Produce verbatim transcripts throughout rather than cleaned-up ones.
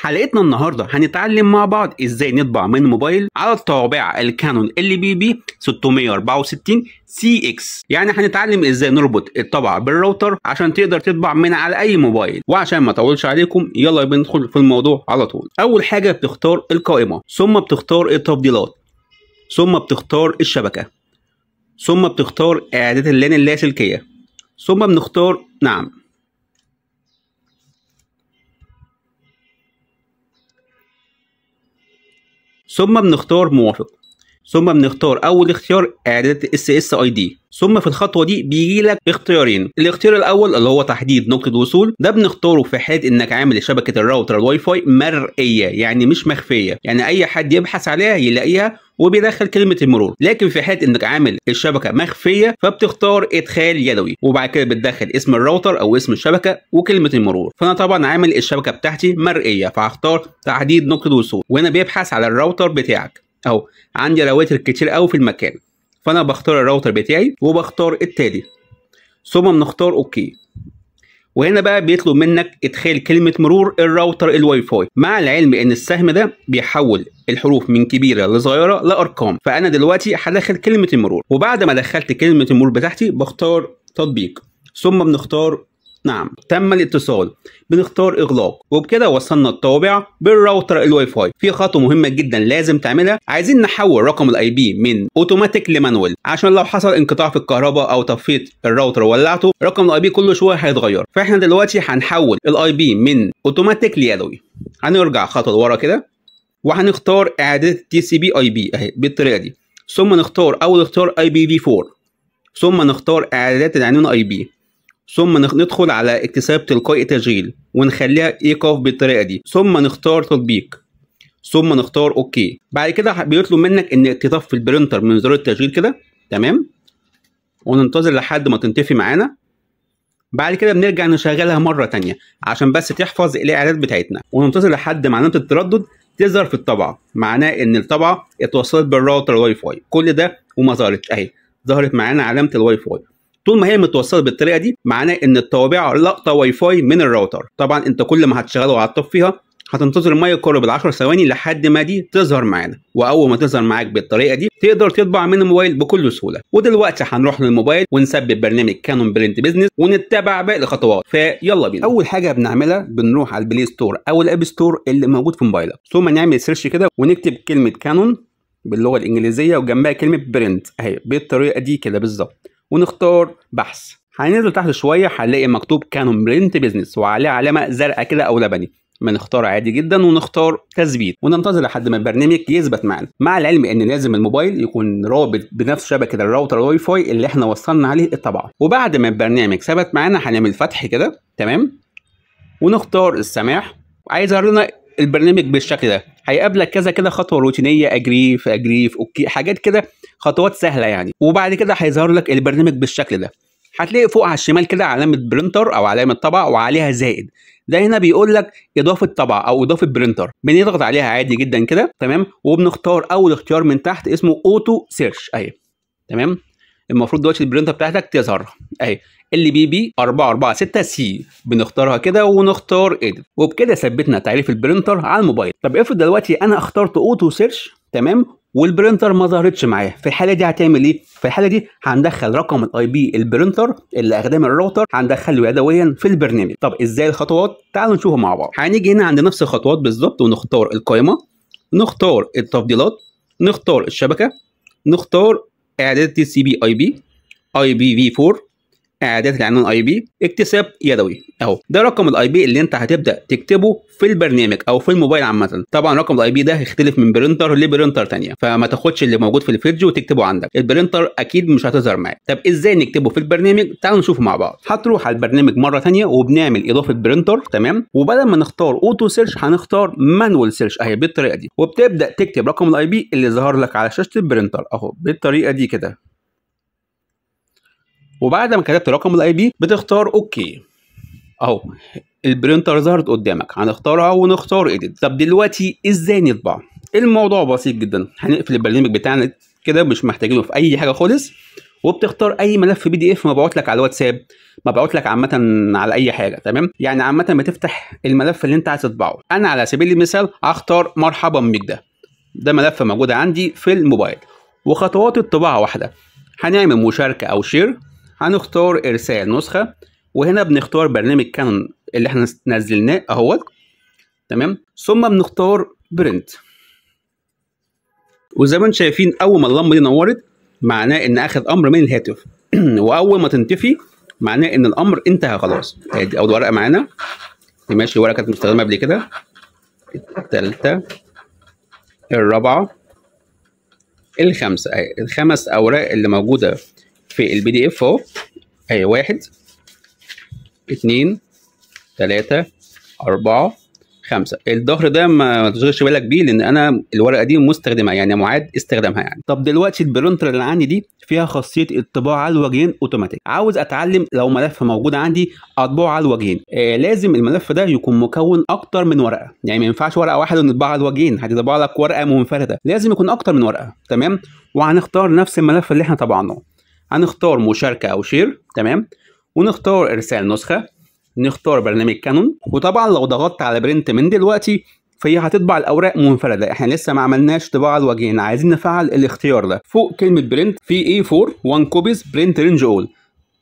حلقتنا النهارده هنتعلم مع بعض ازاي نطبع من موبايل على الطوابعه الكانون إل بي بي ستمية أربعة وستين سي إكس، يعني هنتعلم ازاي نربط الطبعه بالراوتر عشان تقدر تطبع من على اي موبايل. وعشان ما اطولش عليكم يلا بندخل في الموضوع على طول. اول حاجه بتختار القائمه، ثم بتختار التفضيلات، ثم بتختار الشبكه، ثم بتختار اعدادات اللان اللاسلكيه، ثم بنختار نعم. ثم بنختار موافق. ثم بنختار اول اختيار اعدادات إس إس آي دي. ثم في الخطوه دي بيجي لك اختيارين، الاختيار الاول اللي هو تحديد نقطه وصول، ده بنختاره في حاله انك عامل شبكه الراوتر الواي فاي مرئيه، يعني مش مخفيه، يعني اي حد يبحث عليها يلاقيها وبيدخل كلمه المرور. لكن في حاله انك عامل الشبكه مخفيه فبتختار ادخال يدوي، وبعد كده بتدخل اسم الراوتر او اسم الشبكه وكلمه المرور. فانا طبعا عامل الشبكه بتاعتي مرئيه فهختار تحديد نقطه وصول، وهنا بيبحث على الراوتر بتاعك. اهو عندي راوتر كتير قوي في المكان، فانا بختار الراوتر بتاعي وبختار التالي، ثم بنختار اوكي. وهنا بقى بيطلب منك ادخال كلمه مرور الراوتر الواي فاي، مع العلم ان السهم ده بيحول الحروف من كبيره لصغيره لارقام، فانا دلوقتي هدخل كلمه المرور. وبعد ما دخلت كلمه المرور بتاعتي بختار تطبيق، ثم بنختار نعم. تم الاتصال، بنختار اغلاق. وبكده وصلنا الطوابع بالراوتر الواي فاي. في خطوه مهمه جدا لازم تعملها، عايزين نحول رقم الاي بي من اوتوماتيك لمانوال، عشان لو حصل انقطاع في الكهرباء او طفيت الراوتر ولعته رقم الاي بي كل شويه هيتغير. فاحنا دلوقتي هنحول الاي بي من اوتوماتيك ليدوي. هنرجع خطوه لورا كده وهنختار اعدادات التي سي بي اي بي اهي بالطريقه دي، ثم نختار اول اختيار آي بي في فور، ثم نختار اعدادات العنوان اي بي، ثم ندخل على اكتساب تلقائي تشغيل ونخليها ايقاف بالطريقه دي، ثم نختار تطبيق، ثم نختار اوكي. بعد كده بيطلب منك انك تطفي البرينتر من زرار التشغيل كده، تمام، وننتظر لحد ما تنطفي معانا. بعد كده بنرجع نشغلها مره ثانيه عشان بس تحفظ الاعدادات بتاعتنا، وننتظر لحد ما علامه التردد تظهر في الطبعه، معناه ان الطبعه اتوصلت بالراوتر الواي فاي. كل ده وما ظهرت، اهي ظهرت معانا علامه الواي فاي. طول ما هي متوصله بالطريقه دي معناه ان الطوابع لقطه واي فاي من الراوتر. طبعا انت كل ما هتشغله وهتطفيها هتنتظر ما يقرب ال عشر ثواني لحد ما دي تظهر معانا، واول ما تظهر معاك بالطريقه دي تقدر تطبع من الموبايل بكل سهوله. ودلوقتي هنروح للموبايل ونثبت برنامج كانون برنت بيزنس ونتبع باقي الخطوات، فيلا بينا. اول حاجه بنعملها بنروح على البلاي ستور او الاب ستور اللي موجود في موبايلك، ثم نعمل سيرش كده ونكتب كلمه كانون باللغه الانجليزيه وجنبها كلمه برنت اهي بالطريقه دي كده بالظبط، ونختار بحث. هننزل تحت شويه هنلاقي مكتوب كانون برنت بيزنس وعليه علامه زرقاء كده او لبني، بنختار عادي جدا ونختار تثبيت وننتظر لحد ما البرنامج يثبت معنا، مع العلم ان لازم الموبايل يكون رابط بنفس شبكه الراوتر الواي فاي اللي احنا وصلنا عليه الطبعه. وبعد ما البرنامج ثبت معنا هنعمل فتح كده، تمام، ونختار السماح. عايز اوري لنا البرنامج بالشكل ده، هيقابلك كذا كده خطوه روتينيه، اجري في اجري في اوكي، حاجات كده خطوات سهله يعني. وبعد كده هيظهر لك البرنامج بالشكل ده، هتلاقي فوق على الشمال كده علامه برينتر او علامه طبعه وعليها زائد، ده هنا بيقول لك اضافه طبعه او اضافه برينتر، بنضغط عليها عادي جدا كده، تمام، وبنختار اول اختيار من تحت اسمه اوتو سيرش اهي، تمام. المفروض دلوقتي البرينتر بتاعتك تظهر اهي إل بي بي أربعة أربعة ستة سي، بنختارها كده ونختار اديت. وبكده ثبتنا تعريف البرينتر على الموبايل. طب افرض دلوقتي انا اخترت اوتو سيرش، تمام، والبرينتر ما ظهرتش معايا، في الحاله دي هتعمل ايه؟ في الحاله دي هندخل رقم الاي بي البرينتر اللي اخداه من الراوتر هندخله يدويا في البرنامج. طب ازاي الخطوات؟ تعالوا نشوفها مع بعض. هنيجي هنا عند نفس الخطوات بالظبط ونختار القائمه، نختار التفضيلات، نختار الشبكه، نختار اعدادات تي سي بي اي بي، اي بي في أربعة، اعدادات العنوان اي بي، اكتساب يدوي اهو، ده رقم الاي بي اللي انت هتبدا تكتبه في البرنامج او في الموبايل عامه. طبعا رقم الاي بي ده هيختلف من برينتر لبرينتر ثانيه، فما تاخدش اللي موجود في الفيديو وتكتبه عندك، البرينتر اكيد مش هتظهر معاك. طب ازاي نكتبه في البرنامج؟ تعالوا نشوفه مع بعض. هتروح على البرنامج مره ثانيه وبنعمل اضافه برينتر، تمام، وبدل ما نختار اوتو سيرش هنختار مانوال سيرش اهي بالطريقه دي، وبتبدا تكتب رقم الاي بي اللي ظهر لك على شاشه البرينتر اهو بالطريقه دي كده. وبعد ما كتبت رقم الاي بي بتختار اوكي اهو، البرينتر ظهرت قدامك، هنختارها ونختار اديت. طب دلوقتي ازاي نطبع؟ الموضوع بسيط جدا، هنقفل البرنامج بتاعنا كده مش محتاجينه في اي حاجه خالص، وبتختار اي ملف بي دي اف مبعوت لك على الواتساب، مبعوت لك عامه على اي حاجه، تمام؟ يعني عامه بتفتح الملف اللي انت عايز تطبعه. انا على سبيل المثال هختار مرحبا بيك، ده ده ملف موجود عندي في الموبايل، وخطوات الطباعه واحده. هنعمل مشاركه او شير، هنختار ارسال نسخه، وهنا بنختار برنامج كانون اللي احنا نزلناه اهوت، تمام؟ ثم بنختار برنت. وزي ما انتم شايفين اول ما اللمبه دي نورت معناه ان اخذ امر من الهاتف واول ما تنطفي معناه ان الامر انتهى خلاص. ادي اول ورقه معانا، ماشي، ورقه كانت مستخدمه قبل كده، الثالثه، الرابعه، الخامسه، اهي الخمس اوراق اللي موجوده في البي دي اف اهو، اهي واحد اتنين تلاته اربعه خمسة. الظهر ده ما تشغلش بالك بيه لان انا الورقه دي مستخدمها، يعني معاد استخدامها يعني. طب دلوقتي البرنتر اللي عندي دي فيها خاصيه الطباعه على الوجهين اوتوماتيك. عاوز اتعلم لو ملف موجود عندي اطبعه على الوجهين، آه لازم الملف ده يكون مكون اكتر من ورقه، يعني ما ينفعش ورقه واحده ونطبعها على الوجهين، هتطبع لك ورقه منفرده، لازم يكون اكتر من ورقه، تمام؟ وهنختار نفس الملف اللي احنا طبعناه، هنختار مشاركه او شير، تمام؟ ونختار ارسال نسخه، نختار برنامج كانون. وطبعا لو ضغطت على برنت من دلوقتي فهي هتطبع الاوراق منفرده، احنا لسه ما عملناش طباعه على الوجهين، عايزين نفعل الاختيار ده. فوق كلمه برنت في إيه فور واحد كوبيز برنت رينج اول،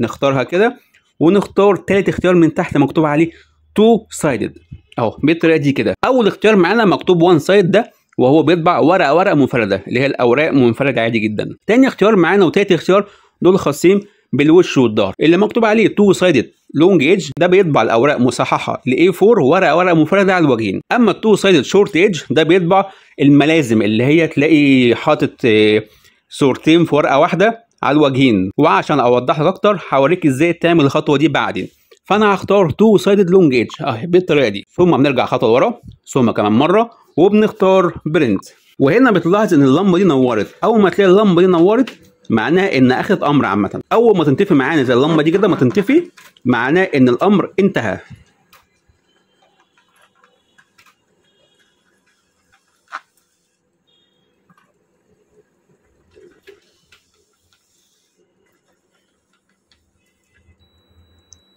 نختارها كده، ونختار ثالث اختيار من تحت مكتوب عليه تو سايدد اهو بالطريقه دي كده. اول اختيار معانا مكتوب وان سايد ده وهو بيطبع ورقه ورقه منفرده اللي هي الاوراق منفرده عادي جدا. ثاني اختيار معانا وثالث اختيار دول خاصين بالوش والظهر. اللي مكتوب عليه تو سايدد لونج ايدج ده بيطبع الاوراق مصححه ل إيه فور ورقه ورقه منفرده على الوجهين. اما التو سايدد شورت ايدج ده بيطبع الملازم اللي هي تلاقي حاطط صورتين في ورقه واحده على الوجهين، وعشان اوضح لك اكتر هوريك ازاي تعمل الخطوه دي بعدين. فانا هختار تو سايدد لونج ايدج اهي بالطريقه دي، ثم بنرجع خطوه لورا ثم كمان مره وبنختار برنت. وهنا بتلاحظ ان اللمبه دي نورت، اول ما تلاقي اللمبه دي نورت معناه ان اخذ امر عامه، اول ما تنطفي معانا زي اللمبه دي كده ما تنطفي معناه ان الامر انتهى.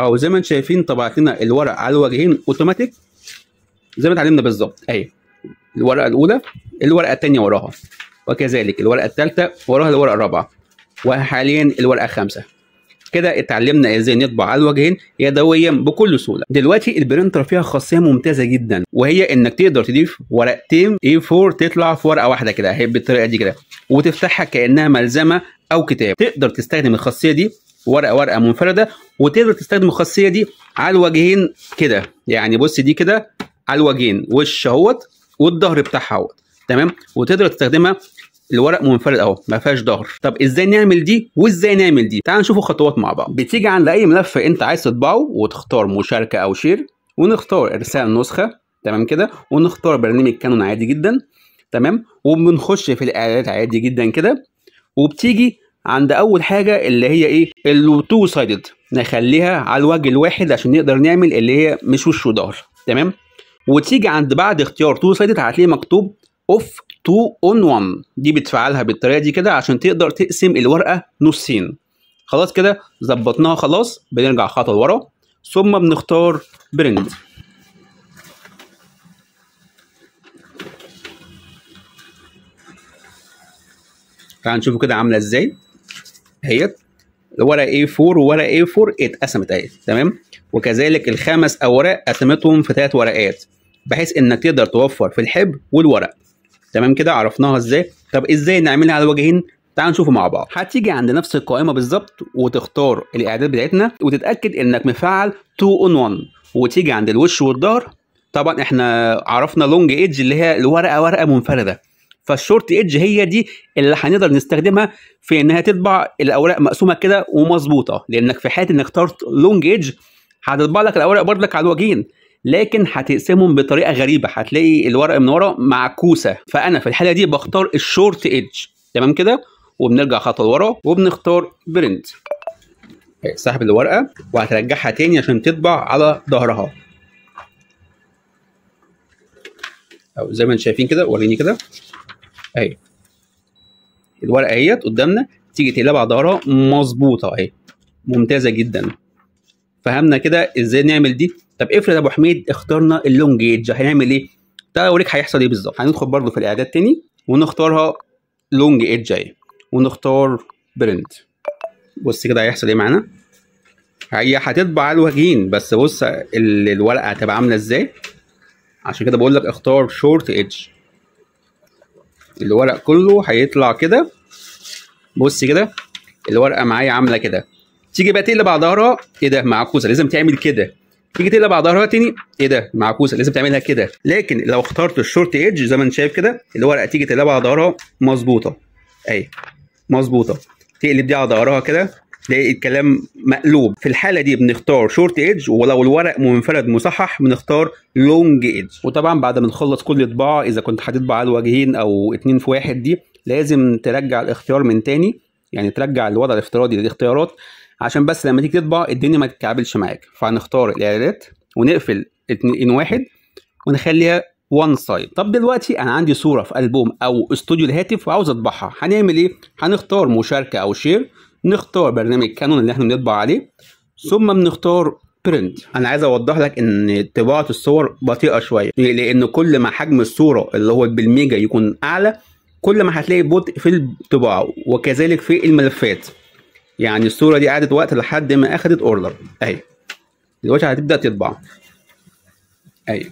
او زي ما انتم شايفين طبعت لنا الورق على الوجهين اوتوماتيك زي ما اتعلمنا بالظبط، اهي الورقه الاولى الورقه الثانيه وراها، وكذلك الورقه الثالثه وراها الورقه الرابعه، وحاليا الورقه الخامسه. كده اتعلمنا ازاي نطبع على الوجهين يدويا بكل سهوله. دلوقتي البرنتر فيها خاصيه ممتازه جدا وهي انك تقدر تضيف ورقتين إيه فور تطلع في ورقه واحده كده اهي بالطريقه دي كده، وتفتحها كانها ملزمه او كتاب. تقدر تستخدم الخاصيه دي ورقه ورقه منفرده، وتقدر تستخدم الخاصيه دي على الوجهين كده، يعني بص دي كده على الوجهين وش اهوت والظهر بتاعها اهوت، تمام؟ وتقدر تستخدمها الورق منفرد اهو ما فيهاش ظهر. طب ازاي نعمل دي وازاي نعمل دي؟ تعال نشوف الخطوات مع بعض. بتيجي عند اي ملف انت عايز تطبعه وتختار مشاركه او شير، ونختار ارسال نسخه، تمام كده، ونختار برنامج كانون عادي جدا، تمام، وبنخش في الاعدادات عادي جدا كده. وبتيجي عند اول حاجه اللي هي ايه؟ التو سايدد، نخليها على الوجه الواحد عشان نقدر نعمل اللي هي مش وش وظهر، تمام. وتيجي عند بعد اختيار تو سايدد هتلاقي مكتوب اوف تو اون وان، دي بتفعلها بالطريقه دي كده عشان تقدر تقسم الورقه نصين. خلاص كده ظبطناها، خلاص بنرجع خطوه لورا ثم بنختار برنت. تعالوا نشوفوا كده عامله ازاي اهيت، الورقه إيه فور وورقه إيه فور اتقسمت اهي، تمام، وكذلك الخمس اوراق قسمتهم في ثلاث ورقات بحيث انك تقدر توفر في الحبر والورق، تمام كده. عرفناها ازاي. طب ازاي نعملها على الوجهين؟ تعال نشوفه مع بعض. هتيجي عند نفس القائمه بالظبط وتختار الاعداد بتاعتنا وتتاكد انك مفعل تو اون وان، وتيجي عند الوش والظهر. طبعا احنا عرفنا لونج ايدج اللي هي الورقه ورقه منفرده، فالشورت ايدج هي دي اللي هنقدر نستخدمها في انها تطبع الاوراق مقسومه كده ومظبوطه، لانك في حاله انك اخترت لونج ايدج هتطبع لك الاوراق برضك على الوجهين لكن هتقسمهم بطريقه غريبه، هتلاقي الورقه من ورا معكوسه، فانا في الحاله دي بختار الشورت ايدج، تمام كده، وبنرجع خطوه لورا وبنختار برنت. سحب الورقه وهترجعها تاني عشان تطبع على ظهرها او زي ما انتم شايفين كده، وريني كده اهي الورقه اهيت قدامنا، تيجي تقلبها على ظهرها مظبوطه اهي، ممتازه جدا. فهمنا كده ازاي نعمل دي. طب افرض يا ابو حميد اخترنا اللونج جيج، هنعمل ايه؟ تعالى اوريك هيحصل ايه بالظبط. هندخل برده في الاعداد تاني ونختارها لونج ايدج اهي، ونختار برنت. بص كده هيحصل ايه معانا. هي هتطبع على الوجهين، بس بص الورقه هتبقى عامله ازاي. عشان كده بقول لك اختار شورت ايدج. الورق كله هيطلع كده. بص كده الورقه معايا عامله كده. تيجي بقى تقلب على ظهرها، ايه ده؟ معكوسه، لازم تعمل كده. تيجي تقلب على ظهرها تاني، ايه ده؟ معكوسه، لازم تعملها كده. لكن لو اخترت الشورت ايدج زي ما انت شايف كده، الورقه تيجي تقلب على ظهرها مظبوطه اهي، مظبوطه. تقلب دي على ظهرها كده، تلاقي الكلام مقلوب. في الحاله دي بنختار شورت ايدج، ولو الورق منفرد مصحح بنختار لونج ايدج. وطبعا بعد ما نخلص كل طباعه، اذا كنت هتطبع على الوجهين او اتنين في واحد، دي لازم ترجع الاختيار من تاني، يعني ترجع الوضع الافتراضي للاختيارات، عشان بس لما تيجي تطبع الدنيا ما تتكعبلش معاك. فهنختار الاعدادات ونقفل ان واحد ونخليها وان سايد. طب دلوقتي انا عندي صوره في البوم او استوديو الهاتف وعاوز اطبعها، هنعمل ايه؟ هنختار مشاركه او شير، نختار برنامج كانون اللي احنا بنطبع عليه، ثم بنختار برنت. انا عايز اوضح لك ان طباعه الصور بطيئه شويه، لان كل ما حجم الصوره اللي هو بالميجا يكون اعلى، كل ما هتلاقي بطء في الطباعه، وكذلك في الملفات. يعني الصوره دي قعدت وقت لحد ما اخدت اوردر اهي، دلوقتي هتبدا تطبع اهي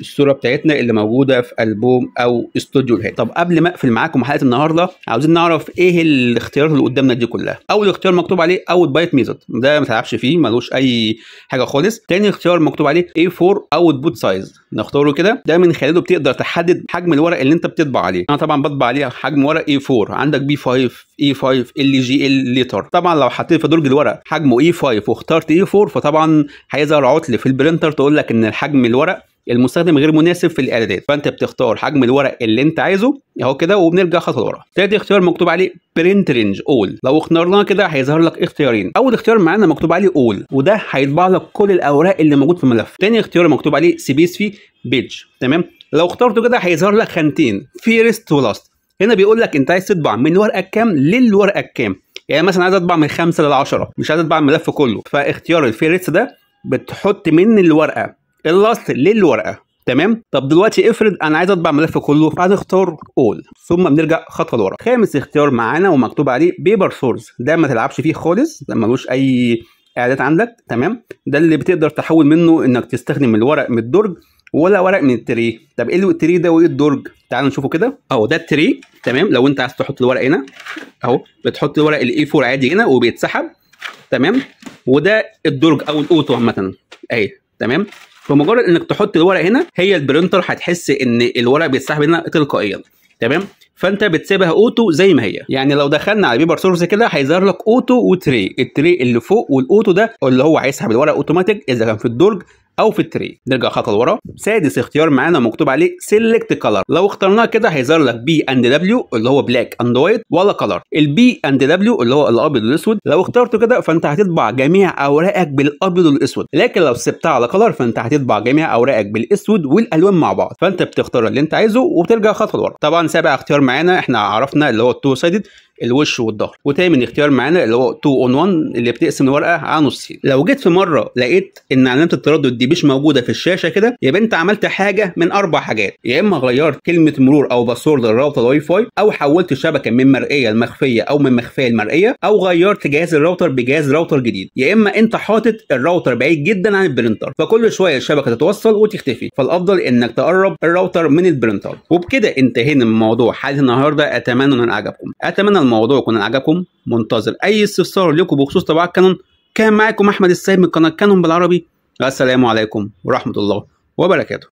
الصوره بتاعتنا اللي موجوده في البوم او استوديو الهاتف. طب قبل ما اقفل معاكم حلقه النهارده، عاوزين نعرف ايه الاختيارات اللي قدامنا دي كلها. اول اختيار مكتوب عليه اوت بايت ميثود، ده ما تعرفش فيه، ملوش اي حاجه خالص. تاني اختيار مكتوب عليه إيه فور اوت بوت سايز، نختاره كده، ده من خلاله بتقدر تحدد حجم الورق اللي انت بتطبع عليه. انا طبعا بطبع عليه حجم ورق إيه فور. عندك بي فايف، إيه فايف، إل جي إل ليتر. طبعا لو حطيت في درج الورق حجمه إيه فايف واخترت إيه فور، فطبعا هيظهر عطل في البرينتر تقول لك ان الحجم الورق المستخدم غير مناسب في الاعدادات. فانت بتختار حجم الورق اللي انت عايزه اهو كده، وبنرجع خطوه لورا. تالت اختيار مكتوب عليه برنت رينج اول، لو اخترناه كده هيظهر لك اختيارين. اول اختيار معانا مكتوب عليه اول، وده هيطبع لك كل الاوراق اللي موجود في الملف. تاني اختيار مكتوب عليه سبيس في بيج، تمام، لو اخترته كده هيظهر لك خانتين، فيرست ولاست. هنا بيقول لك انت عايز تطبع من ورقه كام للورقه كام، يعني مثلا عايز اطبع من خمسه للعشره، مش عايز اطبع الملف كله. فاختيار الفيرست ده بتحط من الورقه اللاست للورقه، تمام. طب دلوقتي افرض انا عايز اطبع ملف كله، فهنختار اول، ثم بنرجع خطوه لورا. خامس اختيار معانا ومكتوب عليه بيبر سورس، ده ما تلعبش فيه خالص، ده ملوش اي اعداد عندك، تمام. ده اللي بتقدر تحول منه انك تستخدم الورق من الدرج ولا ورق من التري. طب ايه التري ده وايه الدرج؟ تعالوا نشوفه كده اهو، ده التري، تمام. لو انت عايز تحط الورق هنا اهو، بتحط الورق الاي أربعة عادي هنا وبيتسحب، تمام. وده الدرج او الاوتو عامه اهي، تمام. فمجرد انك تحط الورق هنا، هي البرينتر هتحس ان الورق بيتسحب هنا تلقائيا، تمام. فانت بتسيبها اوتو زي ما هي. يعني لو دخلنا على بيبر سورس كده هيظهر لك اوتو وتري، التري اللي فوق والاوتو ده اللي هو هيسحب الورق اوتوماتيك اذا كان في الدرج او في التري. نرجع خطوه لورا. سادس اختيار معانا مكتوب عليه سيلكت كلر، لو اخترناه كده هيظهر لك بي اند دبليو اللي هو بلاك اند وايت ولا كلر. البي اند دبليو اللي هو الابيض والاسود، لو اخترته كده فانت هتطبع جميع اوراقك بالابيض والاسود، لكن لو سبتها على كلر فانت هتطبع جميع اوراقك بالاسود والالوان مع بعض. فانت بتختار اللي انت عايزه وبترجع خطوه لورا. طبعا سابع اختيار معانا احنا عرفنا اللي هو التو سايدد، الوش والظهر. وتامن اختيار معانا اللي هو اتنين اون وان اللي بتقسم الورقه على نصين. لو جيت في مره لقيت ان علامه التردد دي مش موجوده في الشاشه كده، يبقى انت عملت حاجه من اربع حاجات، يا اما غيرت كلمه مرور او باسورد للراوتر الواي فاي، او حولت الشبكه من مرئيه لمخفيه او من مخفيه لمرئيه، او غيرت جهاز الراوتر بجهاز راوتر جديد، يا اما انت حاطط الراوتر بعيد جدا عن البرينتر فكل شويه الشبكه تتوصل وتختفي، فالافضل انك تقرب الراوتر من البرينتر. وبكده انتهينا من موضوع حلقه النهارده، اتمنى ان عجبكم، اتمنى الموضوع يكون عجبكم. منتظر اي استفسار لكم بخصوص طباعة كانون. كان معاكم احمد السيد من قناه كانون بالعربي، والسلام عليكم ورحمه الله وبركاته.